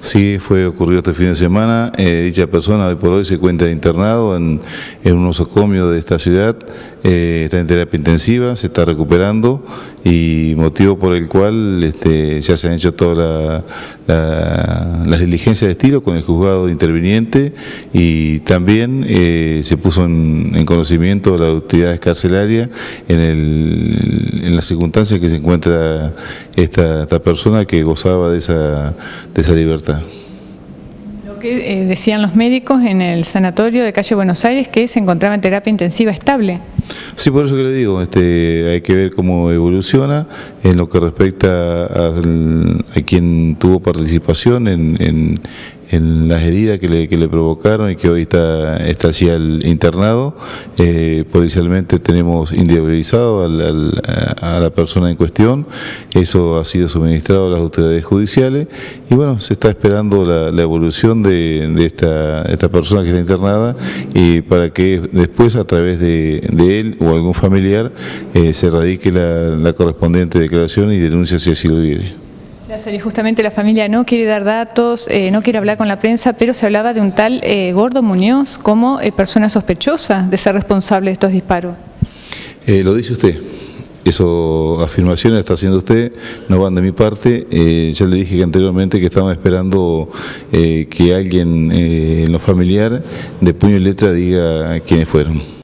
Sí, ocurrió este fin de semana. Dicha persona hoy por hoy se encuentra internado en un nosocomio de esta ciudad, está en terapia intensiva, se está recuperando y motivo por el cual ya se han hecho todas las diligencias de estilo con el juzgado interviniente y también se puso en conocimiento de las autoridades carcelarias en las circunstancias que se encuentra esta persona que gozaba de esa libertad. Lo que decían los médicos en el sanatorio de calle Buenos Aires, que se encontraba en terapia intensiva estable. Sí, por eso que le digo, hay que ver cómo evoluciona en lo que respecta a quien tuvo participación en las heridas que le provocaron y que hoy está allí al internado. Policialmente tenemos inviabilizado a la persona en cuestión, eso ha sido suministrado a las autoridades judiciales y bueno, se está esperando la evolución de esta persona que está internada y para que después a través de él o algún familiar se radique la correspondiente declaración y denuncia si así lo quiere. Justamente la familia no quiere dar datos, no quiere hablar con la prensa, pero se hablaba de un tal Gordo Muñoz como persona sospechosa de ser responsable de estos disparos. Lo dice usted. Esas afirmaciones está haciendo usted, no van de mi parte. Ya le dije que anteriormente que estábamos esperando que alguien en lo familiar de puño y letra diga quiénes fueron.